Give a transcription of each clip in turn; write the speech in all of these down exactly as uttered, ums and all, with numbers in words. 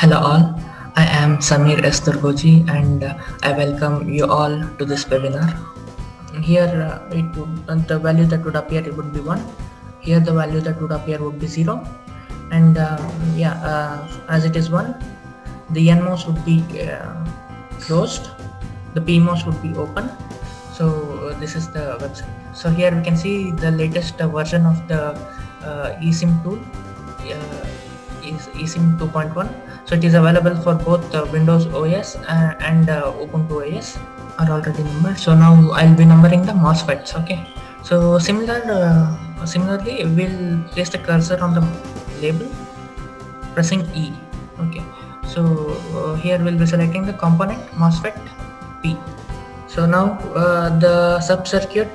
Hello all, I am Samir S. and uh, I welcome you all to this webinar. Here uh, it would, uh, the value that would appear it would be one, here the value that would appear would be zero, and uh, yeah, uh, as it is one, the N MOS would be uh, closed, the P MOS would be open. So uh, this is the website. So here we can see the latest uh, version of the uh, eSIM tool, uh, eSIM two point one. So it is available for both uh, Windows O S uh, and uh, Ubuntu O S are already numbered. So now I'll be numbering the MOSFETs. Okay. So similar, uh, similarly, we'll place the cursor on the label, pressing E. Okay. So uh, here we'll be selecting the component MOSFET P. So now uh, the sub circuit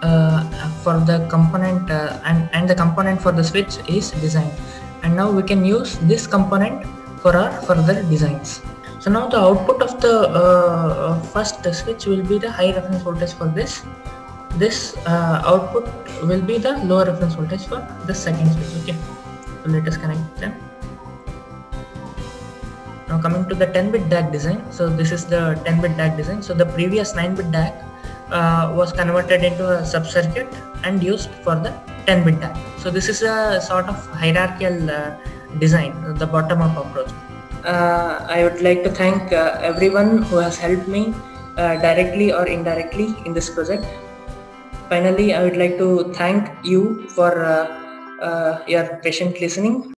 uh, for the component uh, and and the component for the switch is designed, and now we can use this component for our further designs. So now the output of the uh, first switch will be the high reference voltage for this. This uh, output will be the lower reference voltage for the second switch. Okay, so let us connect them. Now coming to the ten bit D A C design. So this is the ten bit D A C design. So the previous nine bit D A C uh, was converted into a sub circuit and used for the ten bit D A C. So this is a sort of hierarchical uh, design, the bottom-up approach. Uh, I would like to thank uh, everyone who has helped me uh, directly or indirectly in this project. Finally, I would like to thank you for uh, uh, your patient listening.